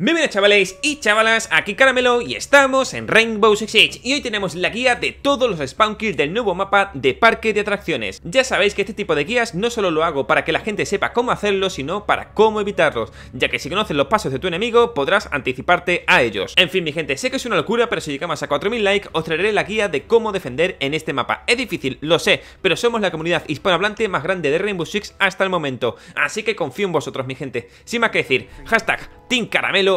Muy bien, chavales y chavalas, aquí Caramelo y estamos en Rainbow Six Siege. Y hoy tenemos la guía de todos los spawn kills del nuevo mapa de Parque de Atracciones. Ya sabéis que este tipo de guías no solo lo hago para que la gente sepa cómo hacerlo, sino para cómo evitarlos, ya que si conoces los pasos de tu enemigo podrás anticiparte a ellos. En fin, mi gente, sé que es una locura, pero si llegamos a 4000 likes os traeré la guía de cómo defender en este mapa. Es difícil, lo sé, pero somos la comunidad hispanohablante más grande de Rainbow Six hasta el momento, así que confío en vosotros, mi gente. Sin más que decir, #TeamCaramelo,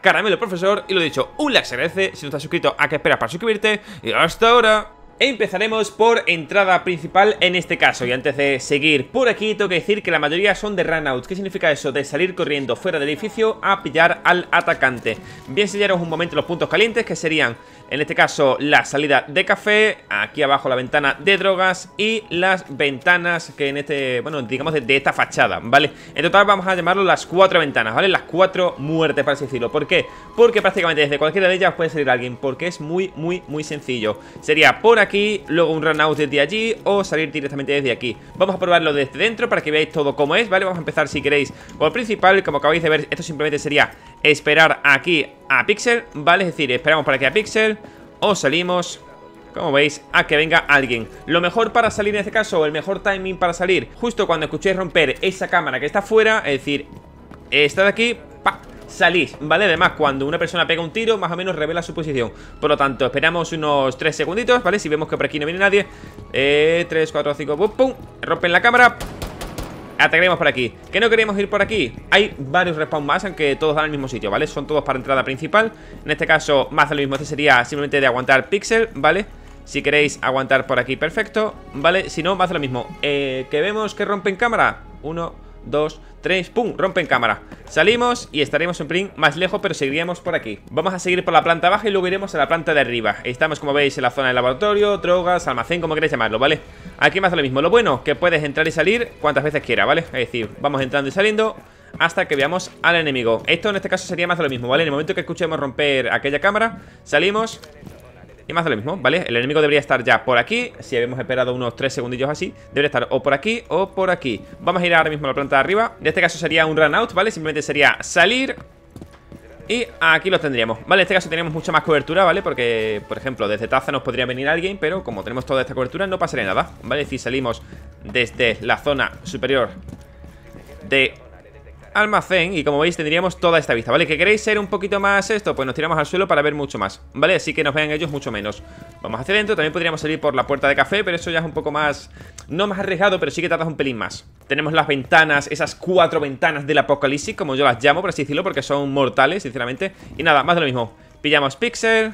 #Caramelo Profesor, y lo dicho, un like se agradece. Si no estás suscrito, ¿a qué esperas para suscribirte? Y hasta ahora. Empezaremos por entrada principal en este caso, y antes de seguir por aquí tengo que decir que la mayoría son de runouts. ¿Qué significa eso? De salir corriendo fuera del edificio a pillar al atacante. Voy a enseñaros un momento los puntos calientes, que serían en este caso la salida de café, aquí abajo la ventana de drogas y las ventanas que en este, bueno, digamos de esta fachada, ¿vale? En total vamos a llamarlo las 4 ventanas, ¿vale? Las 4 muertes, para así decirlo. ¿Por qué? Porque prácticamente desde cualquiera de ellas puede salir alguien, porque es muy sencillo. Sería por aquí, luego un run out desde allí o salir directamente desde aquí. Vamos a probarlo desde dentro para que veáis todo cómo es, ¿vale? Vamos a empezar, si queréis, por el principal. Como acabáis de ver, esto simplemente sería esperar aquí a Pixel, ¿vale? Es decir, esperamos para que a Pixel o salimos, como veis, a que venga alguien. Lo mejor para salir en este caso, el mejor timing para salir, justo cuando escuchéis romper esa cámara que está afuera, es decir, esta de aquí, ¡pa! Salís, ¿vale? Además, cuando una persona pega un tiro, más o menos revela su posición. Por lo tanto, esperamos unos 3 segunditos, ¿vale? Si vemos que por aquí no viene nadie, 3, 4, 5, pum, pum, rompen la cámara, atacaremos por aquí. ¿Que no queremos ir por aquí? Hay varios respawn más, aunque todos dan al mismo sitio, ¿vale? Son todos para entrada principal. En este caso, más de lo mismo. Este sería simplemente de aguantar Pixel, ¿vale? Si queréis aguantar por aquí, perfecto, ¿vale? Si no, más de lo mismo. ¿Que vemos que rompen cámara? 1, 2, 3, pum, rompen cámara. Salimos y estaremos un print más lejos, pero seguiríamos por aquí. Vamos a seguir por la planta baja y luego iremos a la planta de arriba. Estamos, como veis, en la zona del laboratorio, drogas, almacén, como queréis llamarlo, ¿vale? Aquí más de lo mismo. Lo bueno, que puedes entrar y salir cuantas veces quieras, ¿vale? Es decir, vamos entrando y saliendo hasta que veamos al enemigo. Esto en este caso sería más de lo mismo, ¿vale? En el momento que escuchemos romper aquella cámara, salimos y más de lo mismo, ¿vale? El enemigo debería estar ya por aquí. Si habíamos esperado unos 3 segundillos así, debería estar o por aquí o por aquí. Vamos a ir ahora mismo a la planta de arriba. En este caso sería un run out, ¿vale? Simplemente sería salir y aquí los tendríamos, ¿vale? En este caso tenemos mucha más cobertura, ¿vale? Porque, por ejemplo, desde Taza nos podría venir alguien, pero como tenemos toda esta cobertura no pasaría nada, ¿vale? Es decir, salimos desde la zona superior de almacén y como veis tendríamos toda esta vista, ¿vale? ¿Que queréis ser un poquito más esto? Pues nos tiramos al suelo para ver mucho más, ¿vale? Así que nos vean ellos mucho menos. Vamos hacia adentro, también podríamos salir por la puerta de café, pero eso ya es un poco más, no más arriesgado, pero sí que tardas un pelín más. Tenemos las ventanas, esas 4 ventanas del apocalipsis, como yo las llamo, por así decirlo, porque son mortales, sinceramente. Y nada, más de lo mismo. Pillamos Pixel,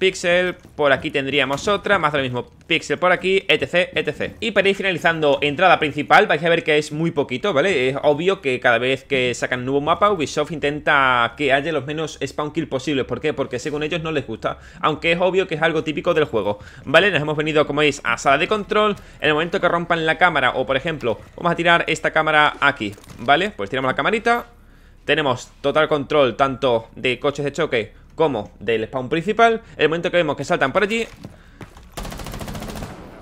Pixel, por aquí tendríamos otra, más de lo mismo, Pixel por aquí, etc, etc. Y para ir finalizando entrada principal, vais a ver que es muy poquito, ¿vale? Es obvio que cada vez que sacan un nuevo mapa, Ubisoft intenta que haya los menos spawn kill posibles. ¿Por qué? Porque según ellos no les gusta, aunque es obvio que es algo típico del juego, ¿vale? Nos hemos venido, como veis, a sala de control. En el momento que rompan la cámara, o por ejemplo, vamos a tirar esta cámara aquí, ¿vale? Pues tiramos la camarita, tenemos total control tanto de coches de choque como del spawn principal. El momento que vemos que saltan por allí,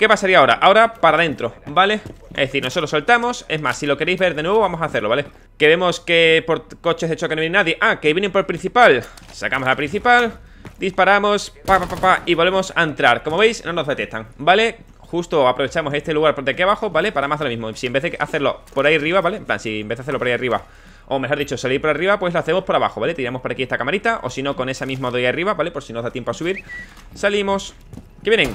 ¿qué pasaría ahora? Ahora para adentro, ¿vale? Es decir, nosotros soltamos. Es más, si lo queréis ver de nuevo, vamos a hacerlo, ¿vale? Que vemos que por coches de choque no viene nadie. Ah, que vienen por el principal. Sacamos la principal, disparamos, pa, pa, pa, pa, y volvemos a entrar. Como veis, no nos detectan, ¿vale? Justo aprovechamos este lugar por aquí abajo, ¿vale? Para más de lo mismo. Si en vez de hacerlo por ahí arriba, ¿vale? En plan, si en vez de hacerlo por ahí arriba, o mejor dicho, salir por arriba, pues lo hacemos por abajo, ¿vale? Tiramos por aquí esta camarita, o si no, con esa misma doy arriba, ¿vale? Por si nos da tiempo a subir. Salimos, que vienen,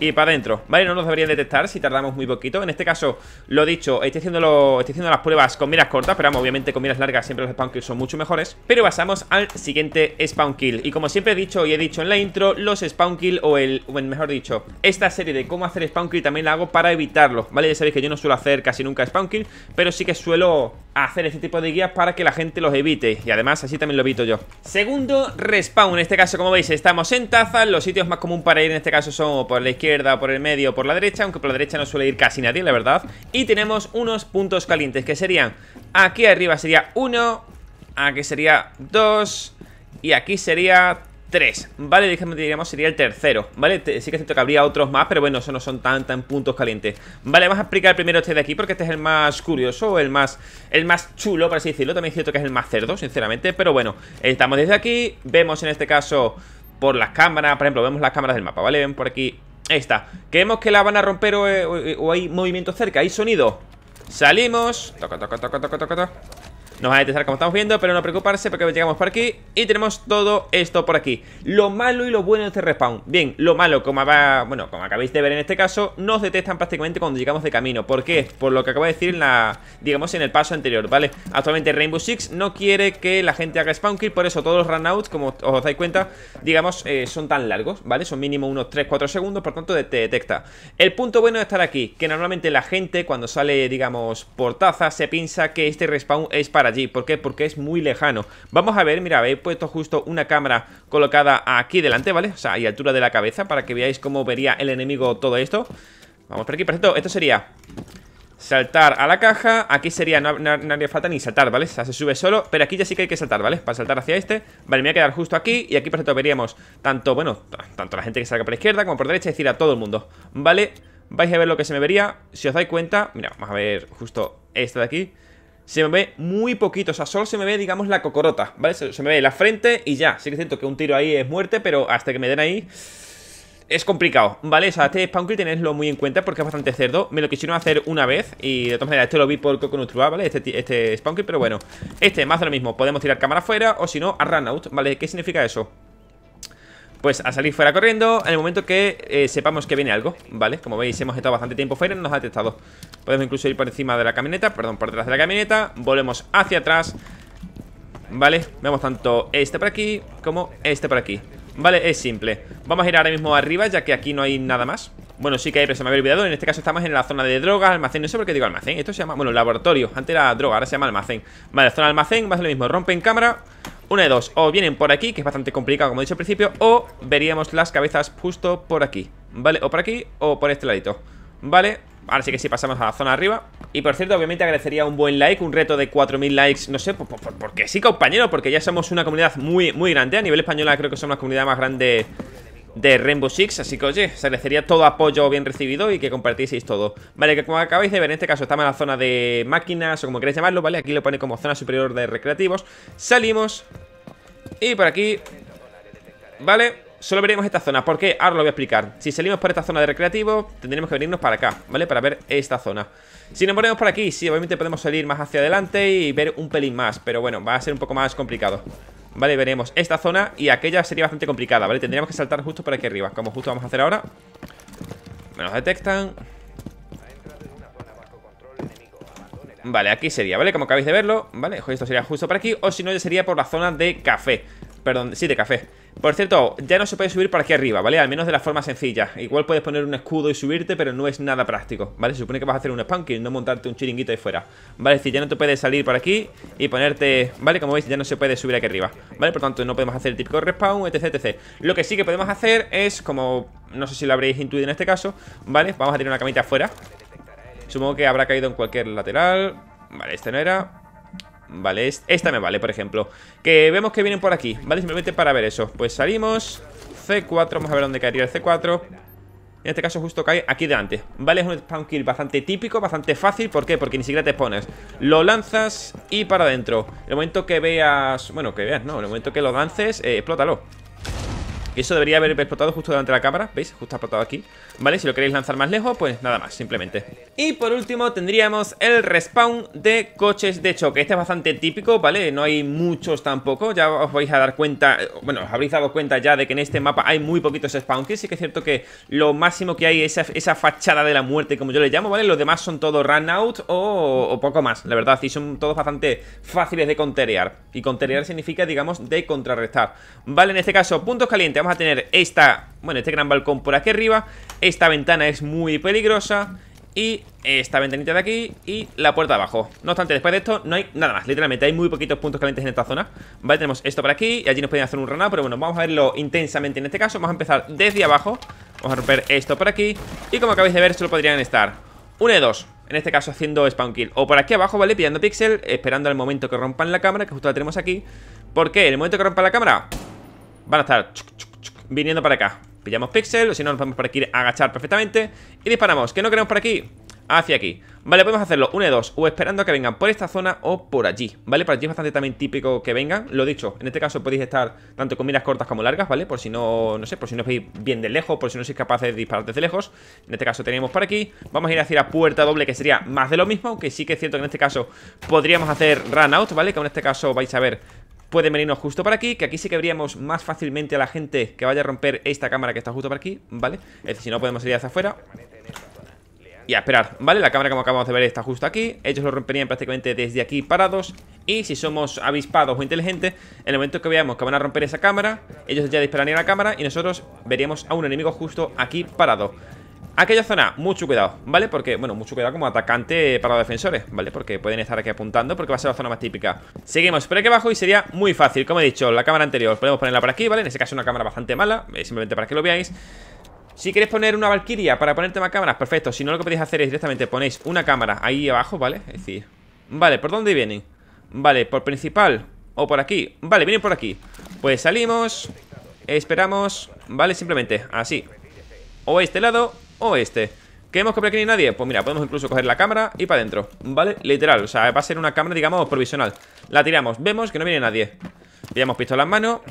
y para adentro, ¿vale? No nos deberían detectar si tardamos muy poquito. En este caso, lo dicho, estoy haciendo las pruebas con miras cortas, pero vamos, obviamente con miras largas siempre los spawn kills son mucho mejores. Pero pasamos al siguiente spawn kill. Y como siempre he dicho y he dicho en la intro, los spawn kill, mejor dicho, esta serie de cómo hacer spawn kill también la hago para evitarlos, ¿vale? Ya sabéis que yo no suelo hacer casi nunca spawn kill, pero sí que suelo hacer este tipo de guías para que la gente los evite, y además así también lo evito yo. Segundo respawn, en este caso, como veis, estamos en Taza. Los sitios más comunes para ir en este caso son por la izquierda, por el medio, por la derecha, aunque por la derecha no suele ir casi nadie, la verdad. Y tenemos unos puntos calientes que serían, aquí arriba sería 1, aquí sería 2 y aquí sería 3, ¿vale? Déjame, diríamos, sería el tercero, ¿vale? Sí que siento que habría otros más, pero bueno, eso no son tan puntos calientes. Vale, vamos a explicar primero este de aquí, porque este es el más curioso, el más chulo, por así decirlo. También siento que es el más cerdo, sinceramente, pero bueno, estamos desde aquí, vemos en este caso por las cámaras, por ejemplo, vemos las cámaras del mapa, ¿vale? Ven por aquí, ahí está, que vemos que la van a romper o hay movimiento cerca, hay sonido. Salimos, toca. Nos van a detectar como estamos viendo, pero no preocuparse porque llegamos por aquí y tenemos todo esto por aquí. Lo malo y lo bueno de este respawn. Bien, lo malo, como acabáis de ver en este caso, nos detectan prácticamente cuando llegamos de camino. ¿Por qué? Por lo que acabo de decir en la, digamos, en el paso anterior, ¿vale? Actualmente Rainbow Six no quiere que la gente haga spawn kill, por eso todos los runouts, como os dais cuenta, digamos, son tan largos, ¿vale? Son mínimo unos 3-4 segundos, por tanto te detecta. El punto bueno de estar aquí, que normalmente la gente cuando sale, digamos, por taza, se piensa que este respawn es para allí. ¿Por qué? Porque es muy lejano. Vamos a ver, mira, he puesto justo una cámara colocada aquí delante, ¿vale? O sea, a la altura de la cabeza, para que veáis cómo vería el enemigo todo esto. Vamos por aquí, por cierto, esto sería saltar a la caja. Aquí sería, no haría falta ni saltar, ¿vale? O sea, se sube solo, pero aquí ya sí que hay que saltar, ¿vale? Para saltar hacia este, vale, me voy a quedar justo aquí. Y aquí, por cierto, veríamos tanto, bueno, tanto la gente que salga por la izquierda como por derecha, es decir, a todo el mundo, ¿vale? Vais a ver lo que se me vería, si os dais cuenta. Mira, vamos a ver justo este de aquí. Se me ve muy poquito, o sea, solo se me ve, digamos, la cocorota, ¿vale? Se me ve la frente y ya. Sí que siento que un tiro ahí es muerte, pero hasta que me den ahí es complicado, ¿vale? O sea, este spawn kill tenedlo muy en cuenta porque es bastante cerdo. Me lo quisieron hacer una vez y de todas maneras esto lo vi por Coco Nutrual, ¿vale? Este spawn kill, pero bueno, este más de lo mismo. Podemos tirar cámara fuera o si no, a run out, ¿vale? ¿Qué significa eso? Pues a salir fuera corriendo en el momento que sepamos que viene algo, ¿vale? Como veis, hemos estado bastante tiempo fuera y no nos ha detectado. Podemos incluso ir por encima de la camioneta, perdón, por detrás de la camioneta. Volvemos hacia atrás, ¿vale? Vemos tanto este por aquí como este por aquí, ¿vale? Es simple. Vamos a ir ahora mismo arriba, ya que aquí no hay nada más. Bueno, sí que hay, pero se me había olvidado. En este caso estamos en la zona de drogas, almacén. No sé por qué digo almacén. Esto se llama, bueno, laboratorio. Antes era droga, ahora se llama almacén. Vale, zona de almacén, más lo mismo. Rompen cámara. Una de dos, o vienen por aquí, que es bastante complicado como he dicho al principio, o veríamos las cabezas justo por aquí, ¿vale? O por aquí, o por este ladito, ¿vale? Ahora sí que sí pasamos a la zona de arriba. Y por cierto, obviamente agradecería un buen like, un reto de 4000 likes, no sé, porque sí, compañero, porque ya somos una comunidad muy grande. A nivel española creo que somos la comunidad más grande de Rainbow Six, así que oye, os agradecería todo apoyo bien recibido y que compartieseis todo. Vale, que como acabáis de ver, en este caso estamos en la zona de máquinas o como queréis llamarlo, ¿vale? Aquí lo pone como zona superior de recreativos. Salimos y por aquí, ¿vale? Solo veremos esta zona, porque ahora lo voy a explicar. Si salimos por esta zona de recreativo, tendremos que venirnos para acá, ¿vale? Para ver esta zona. Si nos ponemos por aquí, sí, obviamente podemos salir más hacia adelante y ver un pelín más, pero bueno, va a ser un poco más complicado. Vale, veremos esta zona y aquella sería bastante complicada, ¿vale? Tendríamos que saltar justo por aquí arriba, como justo vamos a hacer ahora. Me nos detectan. Vale, aquí sería, ¿vale? Como acabáis de verlo, ¿vale? Esto sería justo por aquí, o si no, ya sería por la zona de café. Perdón, sí, de café. Por cierto, ya no se puede subir por aquí arriba, ¿vale? Al menos de la forma sencilla. Igual puedes poner un escudo y subirte, pero no es nada práctico, ¿vale? Se supone que vas a hacer un spawn kill, no montarte un chiringuito ahí fuera, ¿vale? Es decir, ya no te puedes salir por aquí y ponerte, ¿vale? Como veis, ya no se puede subir aquí arriba, ¿vale? Por tanto, no podemos hacer el típico respawn, etc, etc. Lo que sí que podemos hacer es, como no sé si lo habréis intuido en este caso, ¿vale? Vamos a tirar una camita afuera. Supongo que habrá caído en cualquier lateral. Vale, este no era. Vale, esta me vale, por ejemplo. Que vemos que vienen por aquí, ¿vale? Simplemente para ver eso. Pues salimos C4, vamos a ver dónde caería el C4. En este caso justo cae aquí delante, ¿vale? Es un spawn kill bastante típico, bastante fácil. ¿Por qué? Porque ni siquiera te pones. Lo lanzas y para adentro. En el momento que veas, bueno, que veas, ¿no? En el momento que lo lances, explótalo. Eso debería haber explotado justo delante de la cámara, ¿veis? Justo ha explotado aquí, ¿vale? Si lo queréis lanzar más lejos, pues nada más, simplemente. Y por último tendríamos el respawn de coches de choque. Este es bastante típico, ¿vale? No hay muchos tampoco, ya os vais a dar cuenta. Bueno, os habréis dado cuenta ya de que en este mapa hay muy poquitos spawn kills. Sí que es cierto que lo máximo que hay es esa fachada de la muerte, como yo le llamo, ¿vale? Los demás son todos run out o poco más, la verdad. Y son todos bastante fáciles de conterear. Y conterear significa, digamos, de contrarrestar, ¿vale? En este caso, puntos calientes. Vamos a tener esta, bueno, este gran balcón por aquí arriba. Esta ventana es muy peligrosa. Y esta ventanita de aquí y la puerta de abajo. No obstante, después de esto no hay nada más. Literalmente hay muy poquitos puntos calientes en esta zona, ¿vale? Tenemos esto por aquí y allí nos pueden hacer un run out, pero bueno, vamos a verlo intensamente en este caso. Vamos a empezar desde abajo. Vamos a romper esto por aquí. Y como acabáis de ver, solo podrían estar una de dos, en este caso haciendo spawn kill. O por aquí abajo, ¿vale? Pillando pixel, esperando al momento que rompan la cámara, que justo la tenemos aquí. ¿Por qué? En el momento que rompan la cámara, van a estar viniendo para acá. Pillamos píxel, o si no nos vamos por aquí a agachar perfectamente y disparamos, que no queremos por aquí, hacia aquí. Vale, podemos hacerlo una de dos, o esperando a que vengan por esta zona o por allí, ¿vale? Por allí es bastante también típico que vengan, lo dicho, en este caso podéis estar tanto con miras cortas como largas, ¿vale? Por si no, no sé, por si no os veis bien de lejos, por si no sois capaces de disparar desde lejos. En este caso tenemos por aquí, vamos a ir hacia la puerta doble, que sería más de lo mismo, aunque sí que es cierto que en este caso podríamos hacer run out, ¿vale? Que en este caso vais a ver... Pueden venirnos justo por aquí, que aquí sí que veríamos más fácilmente a la gente que vaya a romper esta cámara que está justo por aquí, ¿vale? Es decir, si no podemos salir hacia afuera y a esperar, ¿vale? La cámara, como acabamos de ver, está justo aquí. Ellos lo romperían prácticamente desde aquí parados. Y si somos avispados o inteligentes, en el momento que veamos que van a romper esa cámara, ellos ya dispararían a la cámara y nosotros veríamos a un enemigo justo aquí parado. Aquella zona, mucho cuidado, ¿vale? Porque, bueno, mucho cuidado como atacante para los defensores, ¿vale? Porque pueden estar aquí apuntando, porque va a ser la zona más típica. Seguimos por aquí abajo y sería muy fácil, como he dicho, la cámara anterior. Podemos ponerla por aquí, ¿vale? En ese caso una cámara bastante mala, simplemente para que lo veáis. Si queréis poner una Valkyria para ponerte más cámaras, perfecto. Si no, lo que podéis hacer es directamente ponéis una cámara ahí abajo, ¿vale? Es decir, vale, ¿por dónde vienen? Vale, ¿por principal o por aquí? Vale, vienen por aquí. Pues salimos, esperamos, ¿vale? Simplemente así. O este lado... o este. ¿Queremos que por aquí ni nadie? Pues mira, podemos incluso coger la cámara y para adentro, ¿vale? Literal, o sea, va a ser una cámara, digamos, provisional. La tiramos, vemos que no viene nadie. Pillamos pistola en mano.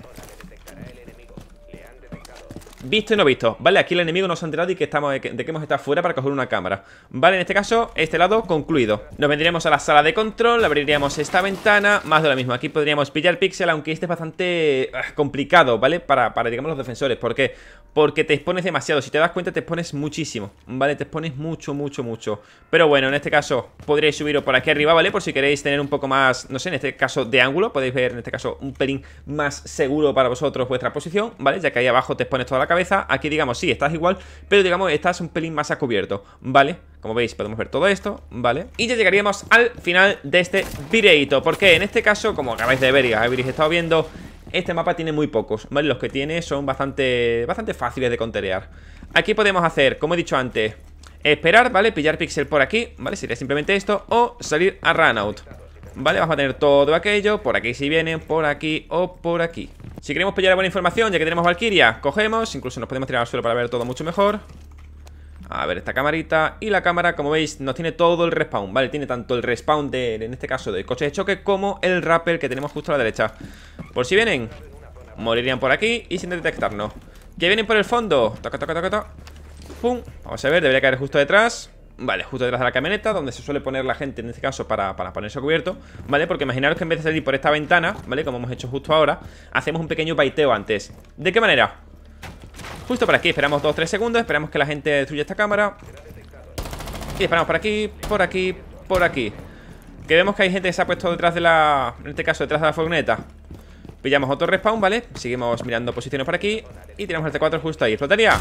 Visto y no visto, ¿vale? Aquí el enemigo nos ha enterado y que estamos de que hemos estado fuera para coger una cámara. Vale, en este caso, este lado concluido. Nos vendríamos a la sala de control, abriríamos esta ventana, más de lo mismo. Aquí podríamos pillar píxel, aunque este es bastante complicado, ¿vale? Para digamos, los defensores. ¿Por qué? Porque te expones demasiado. Si te das cuenta, te expones muchísimo, ¿vale? Te expones mucho, mucho, mucho. Pero bueno, en este caso, podríais subiros por aquí arriba, ¿vale? Por si queréis tener un poco más, no sé, en este caso de ángulo. Podéis ver, en este caso, un pelín más seguro para vosotros vuestra posición, ¿vale? Ya que ahí abajo te expones toda la cabeza, aquí digamos, sí, estás igual, pero digamos, estás un pelín más a cubierto, ¿vale? Como veis, podemos ver todo esto, ¿vale? Y ya llegaríamos al final de este videito, porque en este caso, como acabáis de ver y habéis estado viendo, este mapa tiene muy pocos, ¿vale? Los que tiene son bastante fáciles de conterear. Aquí podemos hacer, como he dicho antes, esperar, ¿vale? Pillar píxel por aquí, ¿vale? Sería simplemente esto, o salir a run out, ¿vale? Vamos a tener todo aquello, por aquí si vienen, por aquí o por aquí. Si queremos pillar buena información, ya que tenemos Valkyria, cogemos, incluso nos podemos tirar al suelo para ver todo mucho mejor. A ver esta camarita, y la cámara, como veis, nos tiene todo el respawn, ¿vale? Tiene tanto el respawn, en este caso, del coche de choque, como el rappel que tenemos justo a la derecha. Por si vienen, morirían por aquí y sin detectarnos. Que vienen por el fondo, toca, toca, toca, toca. Pum, vamos a ver, debería caer justo detrás. Vale, justo detrás de la camioneta, donde se suele poner la gente en este caso para ponerse cubierto, ¿vale? Porque imaginaros que en vez de salir por esta ventana, ¿vale? Como hemos hecho justo ahora, hacemos un pequeño baiteo antes. ¿De qué manera? Justo por aquí, esperamos 2-3 segundos, esperamos que la gente destruya esta cámara. Y esperamos por aquí, por aquí, por aquí. Que vemos que hay gente que se ha puesto detrás de la... en este caso, detrás de la furgoneta. Pillamos otro respawn, ¿vale? Seguimos mirando posiciones por aquí y tiramos el T4 justo ahí. ¿Flotaría?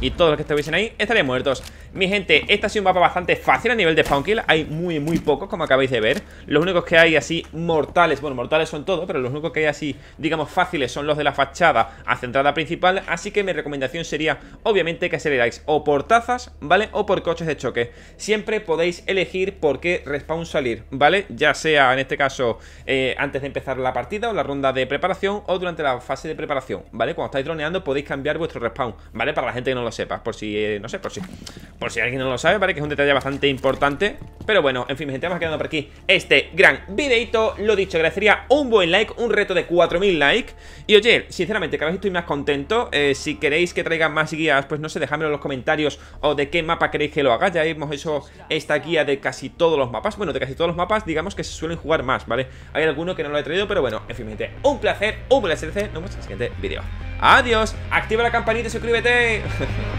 Y todos los que estuviesen ahí estarían muertos. Mi gente, este ha sido un mapa bastante fácil a nivel de spawn kill. Hay muy pocos, como acabáis de ver. Los únicos que hay así mortales, bueno, mortales son todos, pero los únicos que hay así, digamos, fáciles son los de la fachada hacia entrada principal. Así que mi recomendación sería, obviamente, que aceleráis o por tazas, ¿vale? O por coches de choque. Siempre podéis elegir por qué respawn salir, ¿vale? Ya sea, en este caso, antes de empezar la partida o la ronda de preparación o durante la fase de preparación, ¿vale? Cuando estáis droneando podéis cambiar vuestro respawn, ¿vale? Para la gente que no lo sepa, por si, no sé, por si alguien no lo sabe, ¿vale? Que es un detalle bastante importante. Pero bueno, en fin, mi gente, vamos quedando por aquí este gran videito. Lo dicho, agradecería un buen like, un reto de 4000 likes. Y oye, sinceramente, cada vez estoy más contento. Si queréis que traiga más guías, pues no sé, dejadmelo en los comentarios o de qué mapa queréis que lo haga. Ya hemos hecho esta guía de casi todos los mapas. Bueno, de casi todos los mapas, digamos que se suelen jugar más, ¿vale? Hay alguno que no lo he traído, pero bueno, en fin, mi gente, un placer, nos vemos en el siguiente vídeo. Adiós, activa la campanita y suscríbete.